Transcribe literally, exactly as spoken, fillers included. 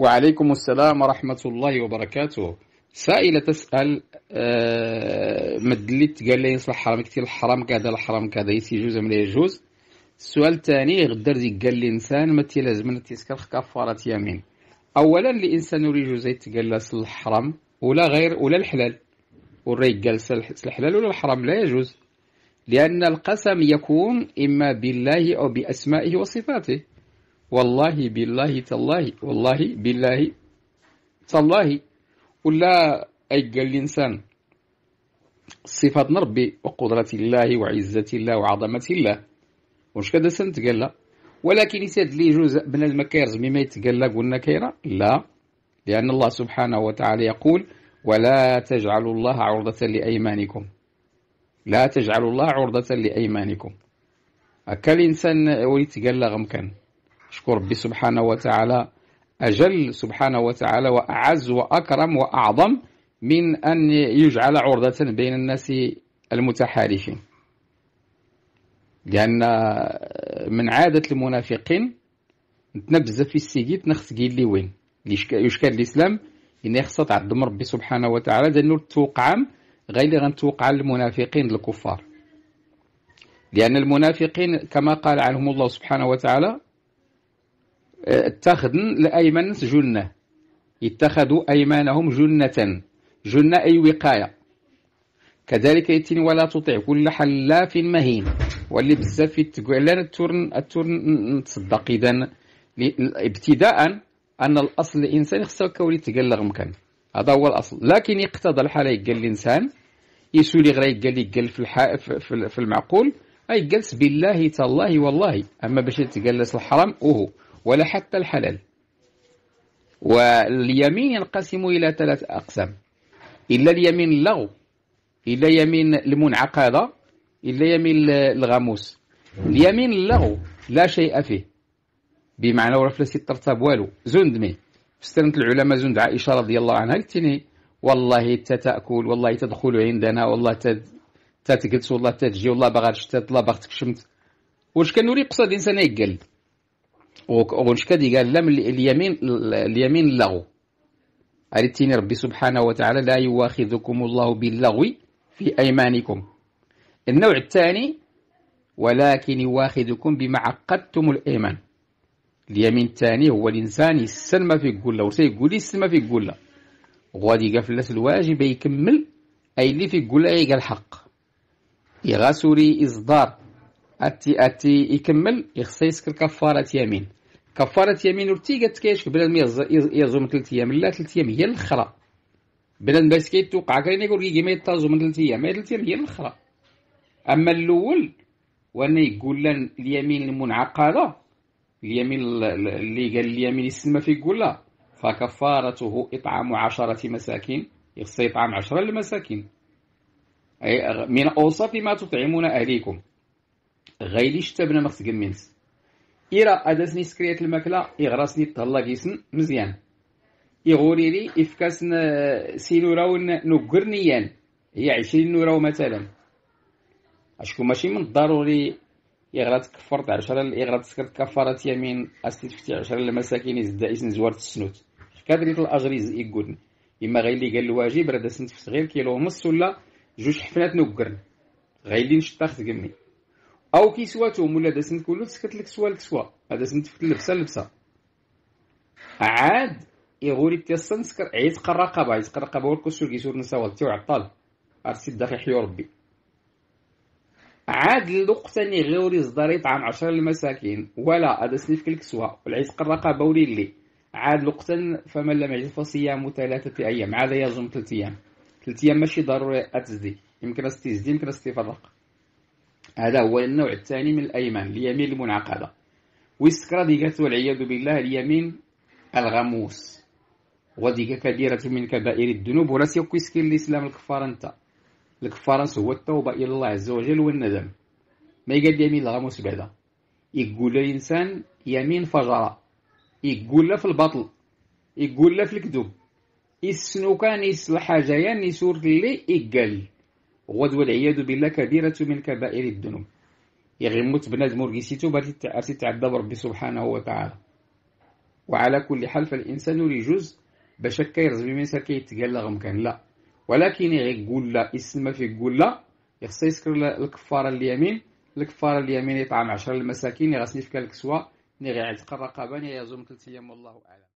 وعليكم السلام ورحمة الله وبركاته. سائلة تسأل أه مدلت قال لي يصلح حرام كثير الحرام كذا الحرام كذا يجوز أم لا يجوز. السؤال الثاني غدر قال لي إنسان متى لازم تيسكر كفارة يمين؟ أولا الإنسان يجوز يتجلس الحرام ولا غير ولا الحلال، والريق جلس الحلال ولا الحرام لا يجوز، لأن القسم يكون إما بالله أو بأسمائه وصفاته. والله بالله تالله، والله بالله تالله، ولا أيقل الإنسان صفات ربي وقدرة الله وعزة الله وعظمة الله واش كذا سنتقلى. ولكن يساد لي جزء من المكارز مما يتقلى قلنا كيرا لا، لأن الله سبحانه وتعالى يقول ولا تجعلوا الله عرضة لأيمانكم، لا تجعلوا الله عرضة لأيمانكم. هكا الإنسان ويتقلى غمكان شكر ربي سبحانه وتعالى أجل سبحانه وتعالى وأعز وأكرم وأعظم من أن يجعل عرضة بين الناس المتحالفين، لأن من عادة المنافقين تنبز في السجيت نخسجين لي وين يشكال الإسلام إن يخصت عدم ربي سبحانه وتعالى دانو التوقع غير غنتوقع المنافقين الكفار، لأن المنافقين كما قال عنهم الله سبحانه وتعالى اتخذن لأيمن جنة، اتخذوا أيمانهم جنة، جنة أي وقاية. كذلك يتين ولا تطيع كل حلاف مهين، واللي بزاف يتقعلان التورن التورن تصدق. إذن ابتداء أن الأصل الإنسان يخصو كولي تقلغ مكان، هذا هو الأصل. لكن يقتضى الحال يقل الإنسان يسولي غير يقل يقل في, في, في المعقول أي يقلس بالله تالله والله، أما باش يتقلس الحرام أوهو ولا حتى الحلال. واليمين ينقسم إلى ثلاث أقسام، إلا اليمين اللغو، إلا اليمين المنعقدة، إلا اليمين الغموس. اليمين اللغو لا شيء فيه، بمعنى ولا فلسي ترتب والو. زندمي استلمت العلماء زند عائشة رضي الله عنها قلتني والله تتأكل، والله تدخل عندنا، والله تتجلس، والله تتجي، والله باغا تشتات، والله باغا تكشمت. واش كان نوري قصاد الإنسان يقل وغنش كدي قال لم اليمين اليمين اللغو. أريتني ربي سبحانه وتعالى لا يواخذكم الله باللغو في أيمانكم. النوع الثاني ولكن يواخذكم بما عقدتم الأيمان. اليمين الثاني هو الإنسان يسلم في القلة وسيقول يسلم في القلة وغادي يقفلس الواجب يكمل، أي اللي في القلة يلقى الحق يغاسوري إصدار أتي أتي يكمل يخصيص كفارة يمين. كفارة يمين ورتي قد كايش بنادم يزوم ثلاث ايام لا ثلاث ايام هي الاخرى، بنادم باش كيتوقع كاين يقول كي ما يطازو من ثلاث ايام هي ثلاث ايام هي الاخرى. اما الاول وانا يقول لنا اليمين المنعقده، اليمين اللي قال اليمين يسمى في يقول لا، فكفارته اطعام عشرة مساكين، يخص يطعم عشرة المساكين اي من اوصاف ما تطعمون اهليكم غير اشتبنا مخصق المنس. إرا أدسني سكريات الماكلة إغرسني تهلا كيسن مزيان إغوري لي إفكاسن سينوراو نقرنيان هي عشرين نوراو مثلا. أشكو ماشي من الضروري إغرات كفرت عشرة إغرات سكرت كفارة يمين أستفتي عشرة المساكين يزد إسن زوارت السنوت كادريت الأجر يقولن إما غير اللي قال الواجب راه دسن تفت غير كيلو ونص ولا جوج حفنات نقرن غير اللي نشتا خص قمي او كي سواتهم ولا داسنت كلو تسكت لك سوا لكسوا هذا سنت في اللبسه اللبسه عاد يغوري تيسن سكر عيتق الرقبه عيتق الرقبه والكسور كيسور نساوال تي وعطال ارسي داخل حيو ربي. عاد لوقتني غيوري صداري طعام عشرة المساكين ولا هذا سنت في الكسوا والعيتق الرقبه وليلي عاد لوقتن فمن لم يجد فصيام ثلاثه ايام، عاد يزوم ثلاث ايام. ثلاث ايام ماشي ضروري اتزدي، يمكن استزدي يمكن استفرق. هذا هو النوع الثاني من الأيمان، اليمين المنعقدة. ويسكرا ديكات والعياذ بالله اليمين الغموس، وديك كبيرة من كبائر الذنوب. ولا سيكو يسكن الإسلام الكفار أنت الكفار هو التوبة إلى الله عز وجل والندم. ما يقال يمين الغموس بعدا يقول الإنسان يمين فجرة، يقول له في البطل، يقول له في الكذب، يسنو كان يصلح جيان يسور لي يقال غد والعياذ بالله كبيرة من كبائر الذنوب. يغمت بنادم ورقيسيتو بغات يتعدى بربي سبحانه وتعالى وعلى كل حال فالإنسان لجوز باش هكا يرزق الميسر كيتقلى غمكان لا، ولكن يقول لا اسم في يقول لا يخص يسكر الكفارة اليمين. الكفارة اليمين يطعم عشرة المساكين يغسل في كالكسوة يعتق الرقبة يصوم ثلاثة أيام والله أعلم.